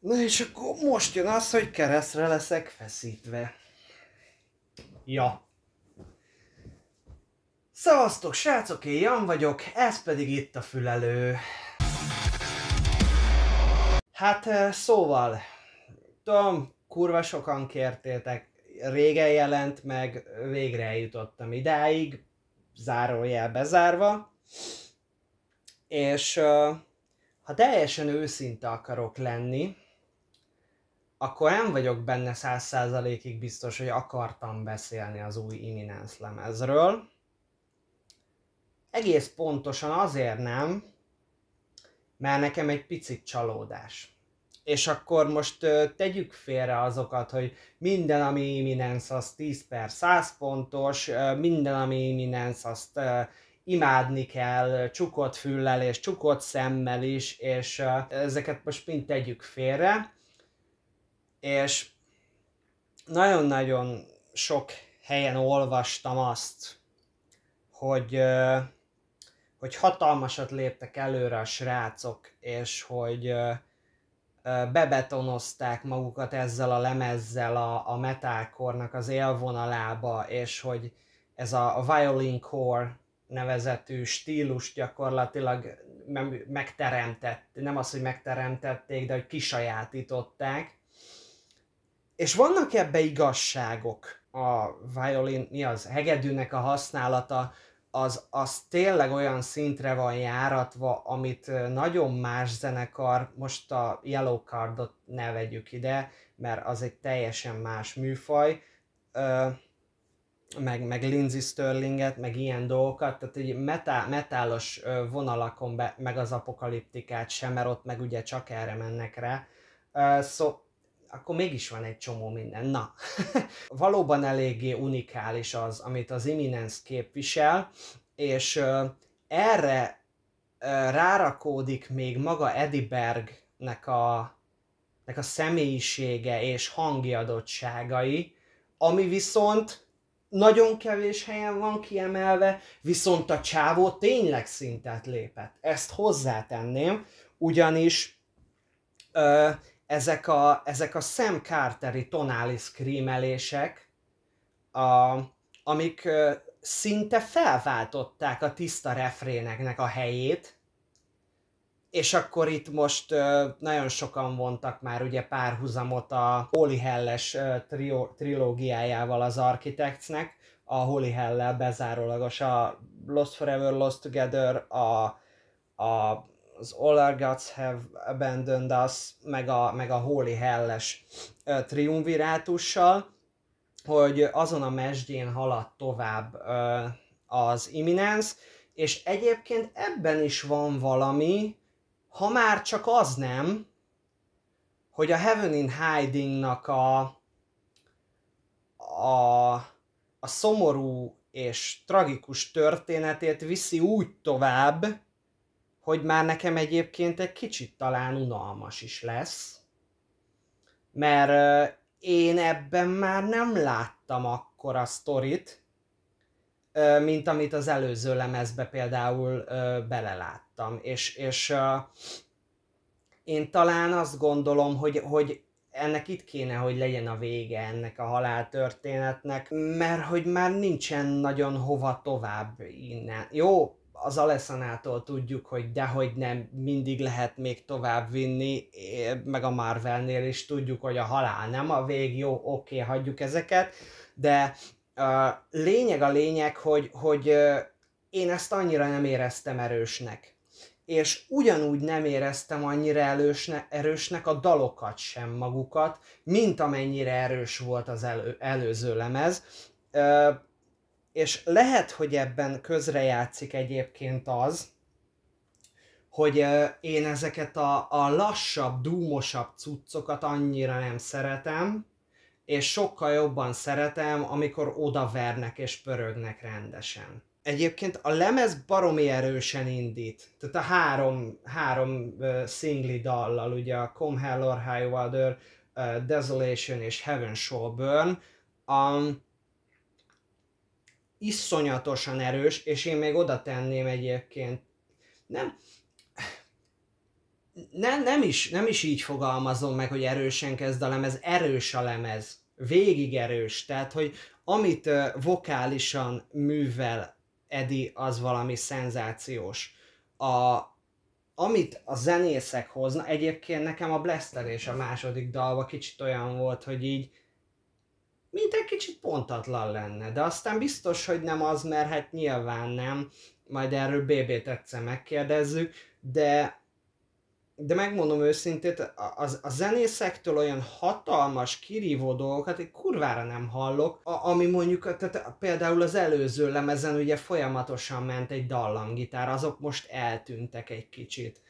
Na és akkor most jön az, hogy keresztre leszek feszítve. Ja. Szevasztok srácok, én Jan vagyok, ez pedig itt a Fülelő. Hát szóval, tudom, kurva sokan kértétek, régen jelent meg, végre eljutottam idáig, zárójel bezárva. És ha teljesen őszinte akarok lenni, akkor nem vagyok benne 100%-ig biztos, hogy akartam beszélni az új Imminence lemezről. Egész pontosan azért nem, mert nekem egy picit csalódás. És akkor most tegyük félre azokat, hogy minden, ami Imminence, az 10/100 pontos, minden, ami Imminence, azt imádni kell csukott füllel és csukott szemmel is, és ezeket most mind tegyük félre. És nagyon-nagyon sok helyen olvastam azt, hogy hatalmasat léptek előre a srácok, és hogy bebetonozták magukat ezzel a lemezzel a metalcore-nak az élvonalába, és hogy ez a Violin Core nevezetű stílus gyakorlatilag nem az, hogy megteremtették, de hogy kisajátították. És vannak ebbe igazságok. A violin, hegedűnek a használata, az tényleg olyan szintre van járatva, amit nagyon más zenekar, most a Yellowcardot ne vegyük ide, mert az egy teljesen más műfaj, meg Lindsay Stirlinget, meg ilyen dolgokat, tehát egy metálos vonalakon meg az apokaliptikát sem, mert ott meg ugye csak erre mennek rá. Akkor mégis van egy csomó minden. Na, valóban eléggé unikális az, amit az Imminence képvisel, és erre rárakódik még maga Eddie Bergnek a személyisége és hangi adottságai, ami viszont nagyon kevés helyen van kiemelve, viszont a csávó tényleg szintet lépett. Ezt hozzátenném, ugyanis ezek a Sam Carteri tonális screamelések, amik szinte felváltották a tiszta refréneknek a helyét, és akkor itt most nagyon sokan vontak már ugye párhuzamot a Holy Hell-es trilógiájával az Architectsnek, a Holy Hell-lel bezárólagos a Lost Forever, Lost Together, az All Our Gods Have Abandoned Us, meg a Holy Hell-es triumvirátussal, hogy azon a mesdjén halad tovább az Imminence, és egyébként ebben is van valami, ha már csak az nem, hogy a Heaven in Hiding-nak a szomorú és tragikus történetét viszi úgy tovább, hogy már nekem egyébként egy kicsit talán unalmas is lesz, mert én ebben már nem láttam akkora sztorit, mint amit az előző lemezbe például beleláttam. És én talán azt gondolom, hogy ennek itt kéne, hogy legyen a vége ennek a haláltörténetnek, mert hogy már nincsen nagyon hova tovább innen. Jó, az Alessandrától tudjuk, hogy dehogy nem, mindig lehet még tovább vinni, meg a Marvelnél is tudjuk, hogy a halál nem a vég, jó, oké, hagyjuk ezeket, de lényeg a lényeg, hogy én ezt annyira nem éreztem erősnek. És ugyanúgy nem éreztem annyira erősnek a dalokat sem magukat, mint amennyire erős volt az előző lemez. És lehet, hogy ebben közrejátszik egyébként az, hogy én ezeket a lassabb, dúmosabb cuccokat annyira nem szeretem, és sokkal jobban szeretem, amikor odavernek és pörögnek rendesen. Egyébként a lemez baromi erősen indít. Tehát a három szingli dallal, ugye a Come Hell or High Water, Desolation és Heaven Shall Burn, iszonyatosan erős, és én még oda tenném egyébként. Nem, nem is így fogalmazom meg, hogy erősen kezd a lemez, erős a lemez, végig erős, tehát hogy amit vokálisan művel Eddie, az valami szenzációs. Amit a zenészek hoznak, egyébként nekem a Blaster és a második dalba kicsit olyan volt, hogy így mint egy kicsit pontatlan lenne, de aztán biztos, hogy nem az, mert hát nyilván nem, majd erről BB-t egyszer megkérdezzük, de megmondom őszintén, a zenészektől olyan hatalmas, kirívó dolgokat én kurvára nem hallok, ami mondjuk, tehát például az előző lemezen ugye folyamatosan ment egy dallamgitár, azok most eltűntek egy kicsit.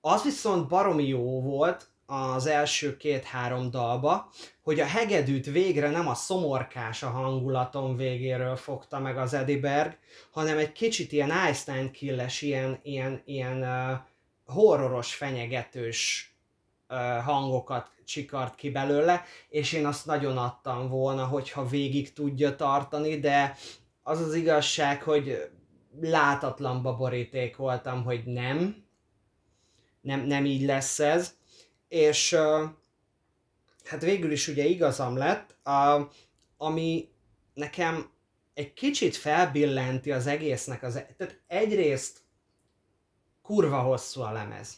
Az viszont baromi jó volt az első 2-3 dalba, hogy a hegedűt végre nem a szomorkás a hangulaton végéről fogta meg az Eddie Berg, hanem egy kicsit ilyen Einstein-killes, ilyen horroros, fenyegetős hangokat csikart ki belőle, és én azt nagyon adtam volna, hogyha végig tudja tartani, de az az igazság, hogy látatlanba borítékoltam, hogy nem így lesz ez, és hát végül is ugye igazam lett, ami nekem egy kicsit felbillenti az egésznek, tehát egyrészt kurva hosszú a lemez.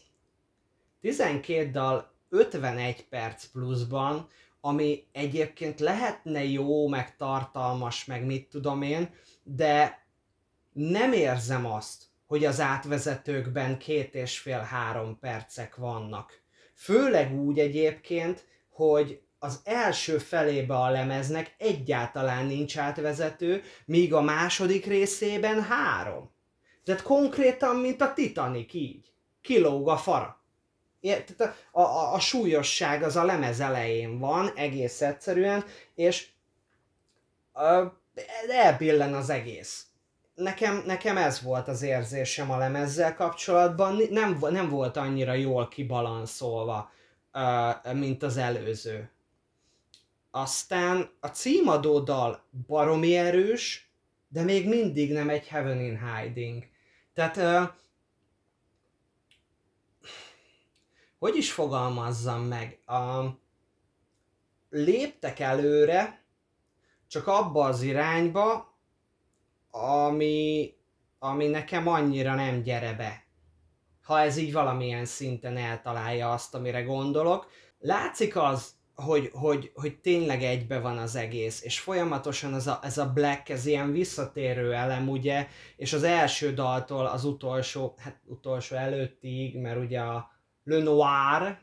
12 dal 51 perc pluszban, ami egyébként lehetne jó, meg tartalmas, meg mit tudom én, de nem érzem azt, hogy az átvezetőkben 2,5-3 percek vannak. Főleg úgy egyébként, hogy az első felébe a lemeznek egyáltalán nincs átvezető, míg a második részében 3. Tehát konkrétan, mint a Titanic így. Kilóg a fara. A súlyosság az a lemez elején van, egész egyszerűen, és elbillen az egész. Nekem ez volt az érzésem a lemezzel kapcsolatban, nem volt annyira jól kibalanszolva, mint az előző. Aztán a címadó dal baromi erős, de még mindig nem egy Heaven in Hiding. Tehát, hogy is fogalmazzam meg? Léptek előre, csak abba az irányba, ami nekem annyira nem gyere be. Ha ez így valamilyen szinten eltalálja azt, amire gondolok. Látszik az, hogy tényleg egybe van az egész, és folyamatosan ez a black, ez ilyen visszatérő elem, ugye, és az első daltól az utolsó, hát utolsó előttig, mert ugye a Le Noir,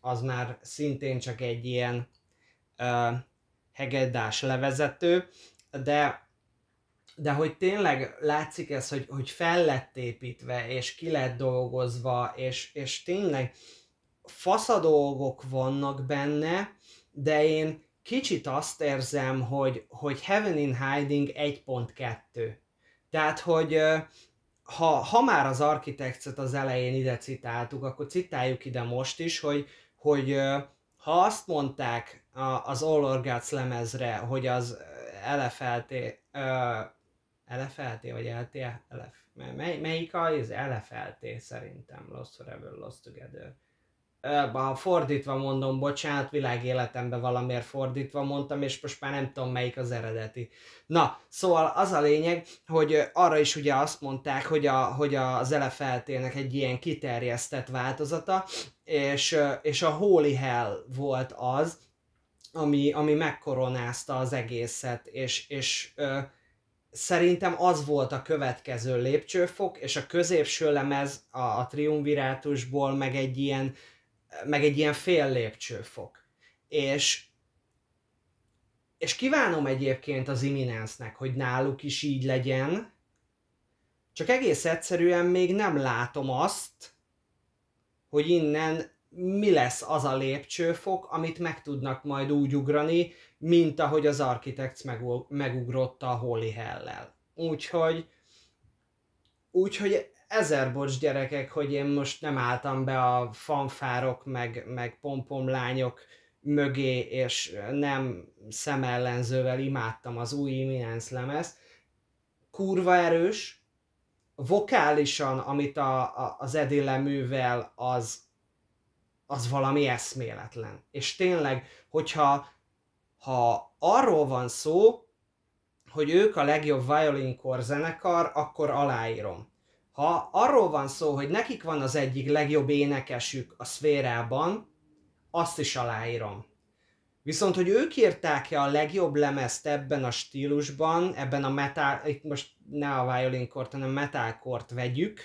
az már szintén csak egy ilyen hegedás levezető, de hogy tényleg látszik ez, hogy fel lett építve, és ki lett dolgozva, és tényleg faszadolgok vannak benne, de én kicsit azt érzem, hogy Heaven in Hiding 1.2. Tehát, hogy ha már az Architects-et az elején ide citáltuk, akkor citáljuk ide most is, hogy ha azt mondták az All Our Gods lemezre, hogy az elefelté, vagy LTE? Melyik az? Elefelté szerintem, Lost Forever, Lost Together. Fordítva mondom, bocsánat, világéletemben valamiért fordítva mondtam, és most már nem tudom, melyik az eredeti. Na, szóval az a lényeg, hogy arra is ugye azt mondták, hogy az elefeltének egy ilyen kiterjesztett változata, és a Holy Hell volt az, ami megkoronázta az egészet, és szerintem az volt a következő lépcsőfok, és a középső lemez a triumvirátusból meg egy ilyen fél lépcsőfok. És kívánom egyébként az Imminence-nek, hogy náluk is így legyen, csak egész egyszerűen még nem látom azt, hogy innen mi lesz az a lépcsőfok, amit meg tudnak majd úgy ugrani, mint ahogy az Architects megugrotta a Holy Hell-lel. Úgyhogy ezer bocs gyerekek, hogy én most nem álltam be a fanfárok, meg pompomlányok mögé, és nem szemellenzővel imádtam az új Imminence lemezt. Kurva erős, vokálisan, amit az Eddie leművel, az valami eszméletlen. És tényleg, hogyha arról van szó, hogy ők a legjobb Violin Core zenekar, akkor aláírom. Ha arról van szó, hogy nekik van az egyik legjobb énekesük a szférában, azt is aláírom. Viszont, hogy ők írták-e a legjobb lemezt ebben a stílusban, ebben a metal, itt most ne a Violin Core-t, hanem metal Core-t vegyük,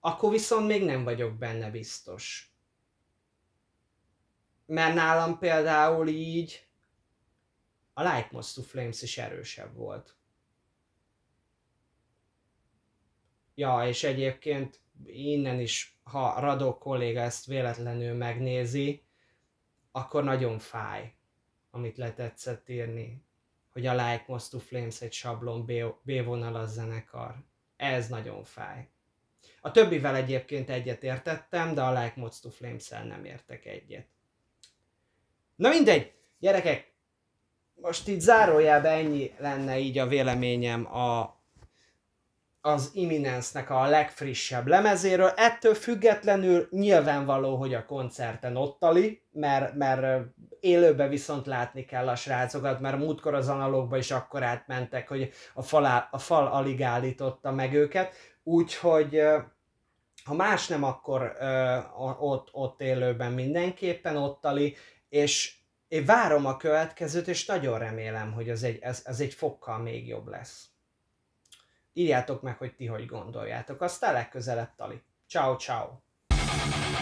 akkor viszont még nem vagyok benne biztos. Mert nálam például így a Like Moths to Flames is erősebb volt. Ja, és egyébként innen is, ha Radó kolléga ezt véletlenül megnézi, akkor nagyon fáj, amit letetszett írni, hogy a Like Moths to Flames egy sablon B-vonalas zenekar. Ez nagyon fáj. A többivel egyébként egyet értettem, de a Like Moths to Flames-el nem értek egyet. Na mindegy, gyerekek! Most így zárójelben ennyi lenne így a véleményem az Imminence-nek a legfrissebb lemezéről. Ettől függetlenül nyilvánvaló, hogy a koncerten ottali, mert élőben viszont látni kell a srácokat, mert múltkor az analógba is akkor átmentek, hogy a fal alig állította meg őket. Úgyhogy ha más nem, akkor ott élőben mindenképpen ottali, és én várom a következőt, és nagyon remélem, hogy ez egy fokkal még jobb lesz. Írjátok meg, hogy ti hogy gondoljátok. Aztán legközelebb, Tali. Ciao, ciao.